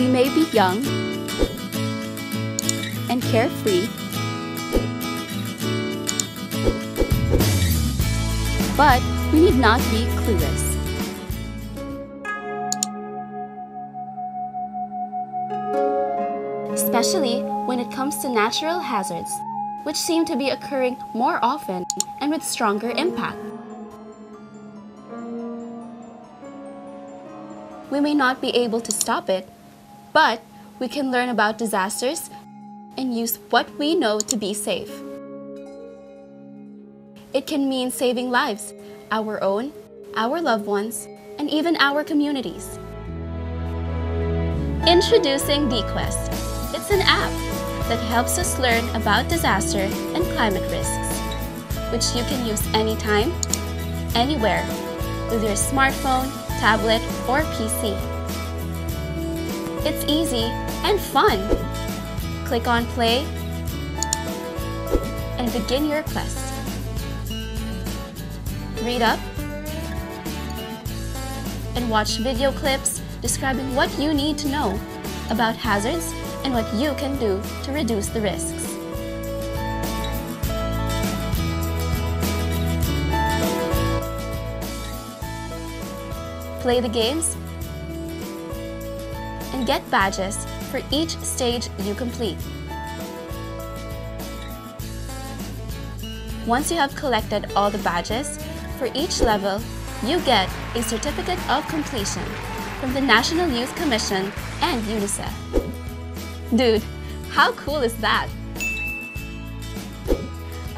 We may be young and carefree, but we need not be clueless. Especially when it comes to natural hazards, which seem to be occurring more often and with stronger impact. We may not be able to stop it, but we can learn about disasters and use what we know to be safe. It can mean saving lives, our own, our loved ones, and even our communities. Introducing D'Quest. It's an app that helps us learn about disaster and climate risks, which you can use anytime, anywhere, with your smartphone, tablet, or PC. It's easy and fun. Click on play and begin your quest. Read up and watch video clips describing what you need to know about hazards and what you can do to reduce the risks. Play the games and get badges for each stage you complete. Once you have collected all the badges for each level, you get a certificate of completion from the National Youth Commission and UNICEF. Dude, how cool is that?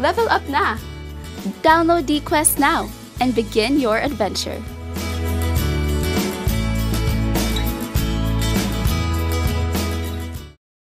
Level up na! Download D'Quest now and begin your adventure.